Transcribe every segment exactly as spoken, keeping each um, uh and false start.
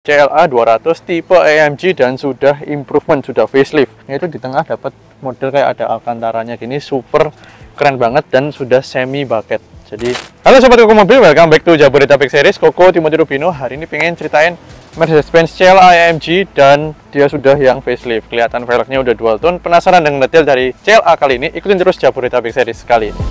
C L A dua ratus tipe A M G dan sudah improvement, sudah facelift. Itu di tengah dapat model kayak ada Alcantaranya gini, super keren banget dan sudah semi bucket. Jadi, halo sobat Koko Mobil, welcome back to Jabodetabek series. Koko Timothy Rubino hari ini pengen ceritain Mercedes-Benz C L A A M G dan dia sudah yang facelift. Kelihatan velgnya udah dual tone. Penasaran dengan detail dari C L A kali ini? Ikutin terus Jabodetabek series kali ini.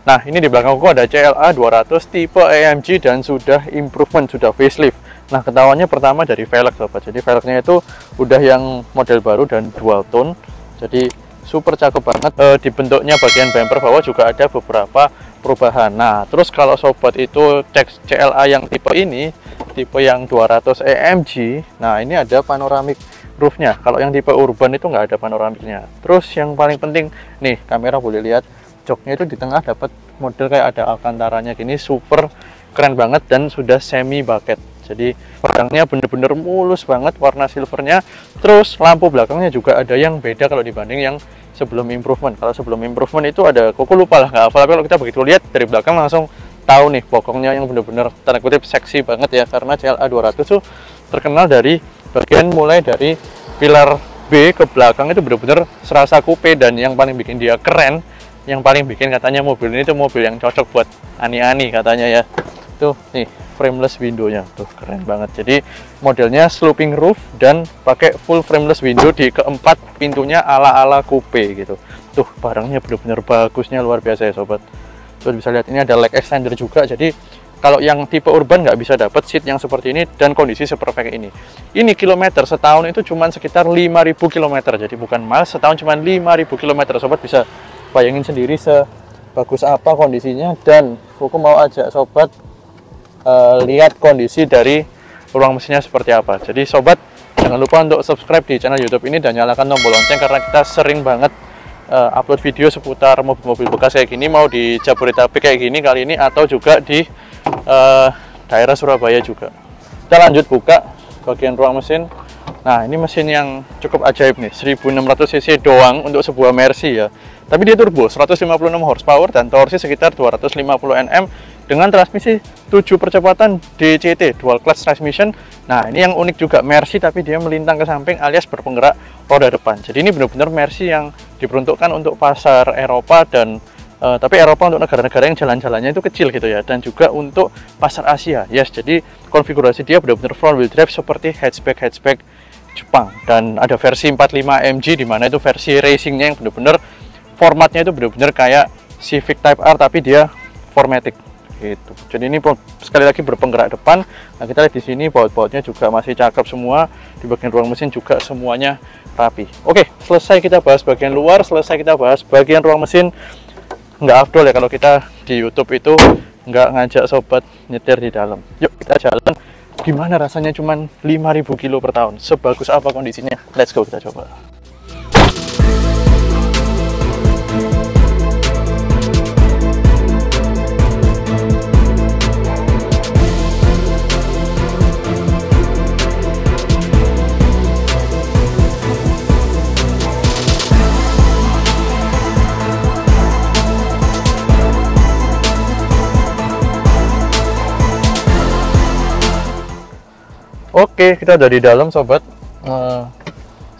Nah, ini di belakang aku ada C L A dua ratus tipe A M G dan sudah improvement, sudah facelift. Nah, ketahuannya pertama dari velg, sobat. Jadi velgnya itu udah yang model baru dan dual tone. Jadi super cakep banget. E, di bentuknya bagian bumper bawah juga ada beberapa perubahan. Nah, terus kalau sobat itu cek C L A yang tipe ini, tipe yang dua ratus A M G. Nah, ini ada panoramic roofnya. Kalau yang tipe urban itu nggak ada panoramiknya. Terus yang paling penting, nih kamera boleh lihat. Joknya itu di tengah dapat model kayak ada Alcantaranya gini, super keren banget dan sudah semi bucket. Jadi belakangnya bener-bener mulus banget warna silvernya. Terus lampu belakangnya juga ada yang beda kalau dibanding yang sebelum improvement. Kalau sebelum improvement itu ada, kok lupa lah, nggak hafal, tapi kalau kita begitu lihat dari belakang langsung tahu nih bokongnya yang bener-bener tanda kutip seksi banget ya, karena C L A dua ratus tuh terkenal dari bagian mulai dari pilar B ke belakang itu bener-bener serasa coupe. Dan yang paling bikin dia keren, yang paling bikin katanya mobil ini tuh mobil yang cocok buat ani-ani katanya ya, tuh nih frameless windownya tuh keren banget. Jadi modelnya sloping roof dan pakai full frameless window di keempat pintunya ala-ala coupe gitu. Tuh barangnya bener-bener bagusnya luar biasa ya sobat. Terus bisa lihat ini ada leg extender juga. Jadi kalau yang tipe urban nggak bisa dapat seat yang seperti ini dan kondisi seperfect ini. Ini kilometer setahun itu cuma sekitar lima ribu kilometer. Jadi bukan miles, setahun cuma lima ribu kilometer. Sobat bisa bayangin sendiri sebagus apa kondisinya. Dan aku mau ajak sobat uh, lihat kondisi dari ruang mesinnya seperti apa. Jadi sobat jangan lupa untuk subscribe di channel YouTube ini dan nyalakan tombol lonceng, karena kita sering banget uh, upload video seputar mobil-mobil bekas kayak gini, mau di Jabodetabek kayak gini kali ini atau juga di uh, daerah Surabaya juga. Kita lanjut buka bagian ruang mesin. Nah, ini mesin yang cukup ajaib nih, seribu enam ratus cc doang untuk sebuah Mercy ya. Tapi dia turbo, seratus lima puluh enam horsepower dan torsi sekitar dua ratus lima puluh newton meter dengan transmisi tujuh percepatan D C T, dual clutch transmission. Nah, ini yang unik juga, Mercy tapi dia melintang ke samping alias berpenggerak roda depan. Jadi ini benar-benar Mercy yang diperuntukkan untuk pasar Eropa dan Uh, tapi Eropa untuk negara-negara yang jalan-jalannya itu kecil gitu ya, dan juga untuk pasar Asia. Yes, jadi konfigurasi dia benar-benar front wheel drive seperti hatchback-hatchback Jepang. Dan ada versi empat puluh lima M G di mana itu versi racingnya yang benar-benar formatnya itu benar-benar kayak Civic Type R tapi dia formatic gitu. Jadi ini sekali lagi berpenggerak depan. Nah, kita lihat di sini baut-bautnya juga masih cakep semua. Di bagian ruang mesin juga semuanya rapi. Oke, selesai kita bahas bagian luar, selesai kita bahas bagian ruang mesin. Nggak afdol ya kalau kita di YouTube itu nggak ngajak sobat nyetir di dalam. Yuk kita jalan. Gimana rasanya cuman lima ribu kilo per tahun? Sebagus apa kondisinya? Let's go, kita coba. Oke, kita udah di dalam sobat. Uh,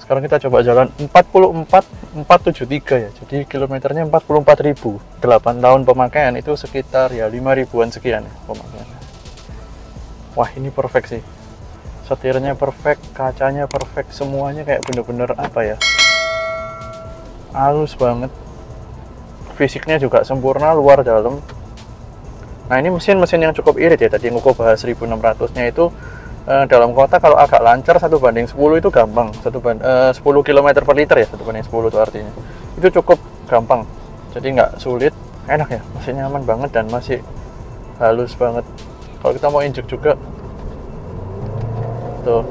sekarang kita coba jalan empat puluh empat ribu empat ratus tujuh puluh tiga ya. Jadi kilometernya empat puluh empat ribu. delapan tahun pemakaian itu sekitar ya lima ribuan sekian ya pemakaiannya. Wah, ini perfect sih. Setirnya perfect, kacanya perfect, semuanya kayak bener-bener apa ya? Halus banget. Fisiknya juga sempurna luar dalam. Nah, ini mesin-mesin yang cukup irit ya. Tadi Koko bahas seribu enam ratus-nya itu dalam kota kalau agak lancar satu banding sepuluh itu gampang, satu banding, eh, sepuluh kilometer per liter ya, satu banding sepuluh itu artinya itu cukup gampang, jadi nggak sulit, enak ya, mesinnya aman banget dan masih halus banget. Kalau kita mau injek juga tuh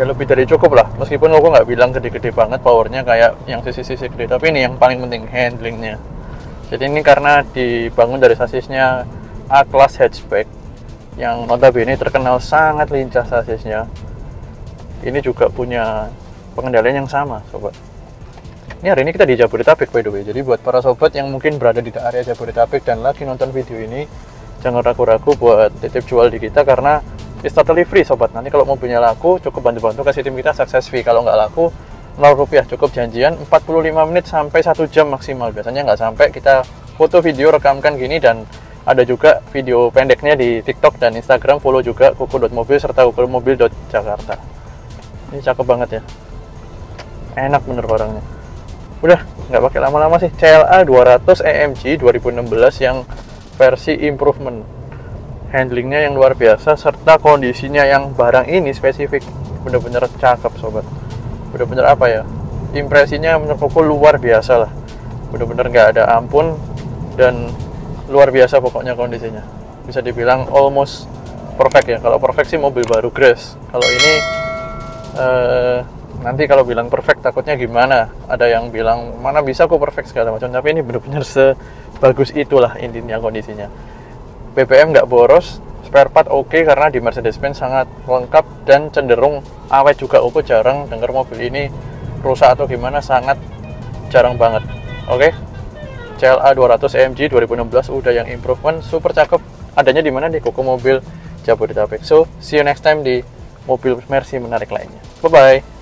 ya lebih dari cukup lah. Meskipun aku nggak bilang gede-gede banget powernya kayak yang sisi-sisi gede, tapi ini yang paling penting handlingnya. Jadi ini karena dibangun dari sasisnya A-Class hatchback yang notabene terkenal sangat lincah sasisnya. Ini juga punya pengendalian yang sama, sobat. Ini hari ini kita di Jabodetabek, by the way. Jadi buat para sobat yang mungkin berada di area Jabodetabek dan lagi nonton video ini, jangan ragu-ragu buat titip jual di kita karena it's totally free, sobat. Nanti kalau mobilnya laku, cukup bantu-bantu kasih tim kita success fee. Kalau nggak laku, nol rupiah. Cukup janjian empat puluh lima menit sampai satu jam maksimal. Biasanya nggak sampai, kita foto, video, rekamkan gini. Dan ada juga video pendeknya di TikTok dan Instagram. Follow juga koko.mobil serta koko mobil titik jakarta. Ini cakep banget ya. Enak bener barangnya. Udah, nggak pakai lama-lama sih. C L A dua ratus A M G dua ribu enam belas yang versi improvement. Handlingnya yang luar biasa, serta kondisinya yang barang ini spesifik bener-bener cakep, sobat. Bener-bener apa ya, impresinya menurut Koko luar biasa lah, bener-bener nggak ada ampun dan luar biasa pokoknya kondisinya. Bisa dibilang almost perfect ya. Kalau perfect sih mobil baru Grace, kalau ini eh, nanti kalau bilang perfect takutnya gimana, ada yang bilang mana bisa kok perfect segala macam, tapi ini bener-bener sebagus itulah intinya kondisinya. B B M nggak boros, spare part oke okay, karena di Mercedes-Benz sangat lengkap dan cenderung awet juga. Aku jarang dengar mobil ini rusak atau gimana, sangat jarang banget. Oke, okay. C L A dua ratus A M G dua ribu enam belas udah yang improvement, super cakep. Adanya di mana? Di Koko Mobil Jabodetabek. So, see you next time di mobil Mercy menarik lainnya. Bye-bye.